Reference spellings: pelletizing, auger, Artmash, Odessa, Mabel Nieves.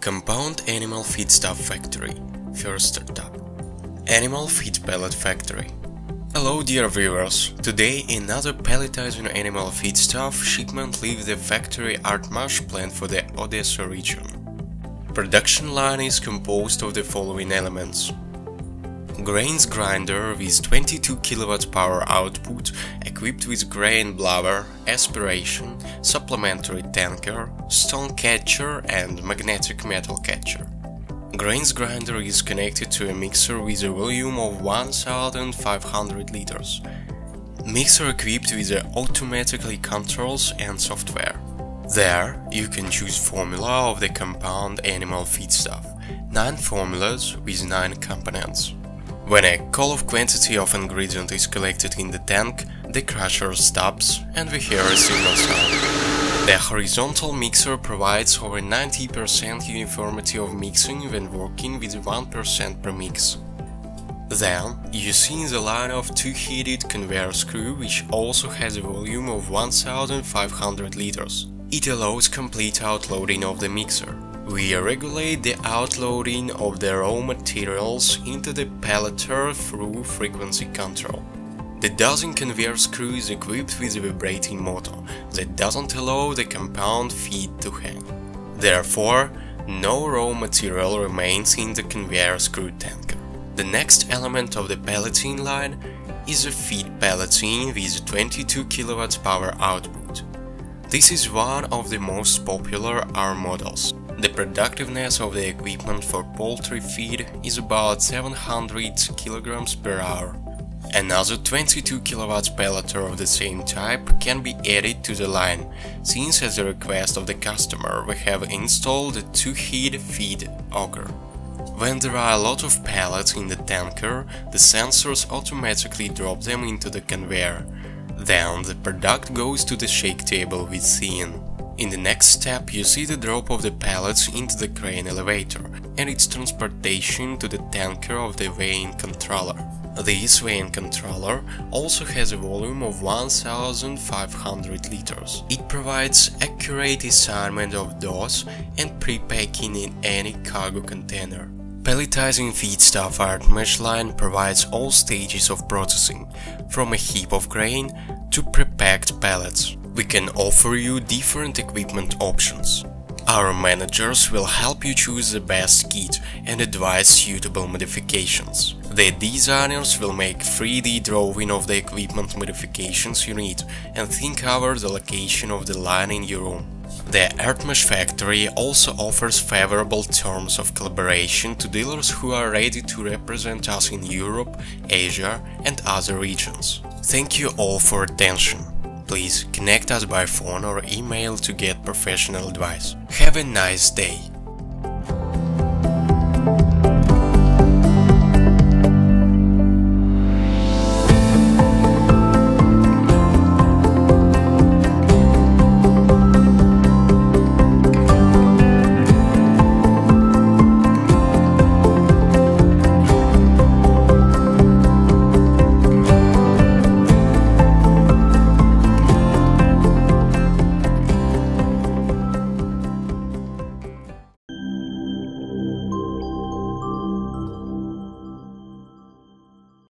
Compound Animal Feed Stuff Factory, first startup. Animal Feed Pellet Factory. Hello dear viewers, today another pelletizing animal feedstuff shipment leaves the factory Artmash plant for the Odessa region. Production line is composed of the following elements. Grains grinder with 22 kW power output, equipped with grain blower, aspiration, supplementary tanker, stone catcher and magnetic metal catcher. Grains grinder is connected to a mixer with a volume of 1500 liters. Mixer equipped with automatically controls and software. There you can choose formula of the compound animal feedstuff, 9 formulas with 9 components. When a call-off quantity of ingredient is collected in the tank, the crusher stops and we hear a signal sound. The horizontal mixer provides over 90% uniformity of mixing when working with 1% per mix. Then you see the line of two-headed conveyor screw which also has a volume of 1500 liters. It allows complete outloading of the mixer. We regulate the outloading of the raw materials into the pelleter through frequency control. The dozen conveyor screw is equipped with a vibrating motor that doesn't allow the compound feed to hang. Therefore, no raw material remains in the conveyor screw tanker. The next element of the pelleting line is a feed pelleting with 22 kW power output. This is one of the most popular R models. The productiveness of the equipment for poultry feed is about 700 kg per hour. Another 22 kW pelleter of the same type can be added to the line, since at the request of the customer we have installed a 2-head feed auger. When there are a lot of pellets in the tanker, the sensors automatically drop them into the conveyor. Then the product goes to the shake table with CN. In the next step you see the drop of the pallets into the crane elevator and its transportation to the tanker of the weighing controller. This weighing controller also has a volume of 1500 liters. It provides accurate assignment of dose and pre-packing in any cargo container. Pelletizing feedstuff Artmash line provides all stages of processing, from a heap of grain to pre-packed pellets. We can offer you different equipment options. Our managers will help you choose the best kit and advise suitable modifications. The designers will make 3D drawing of the equipment modifications you need and think over the location of the line in your room. The Artmash factory also offers favorable terms of collaboration to dealers who are ready to represent us in Europe, Asia and other regions. Thank you all for attention. Please connect us by phone or email to get professional advice. Have a nice day!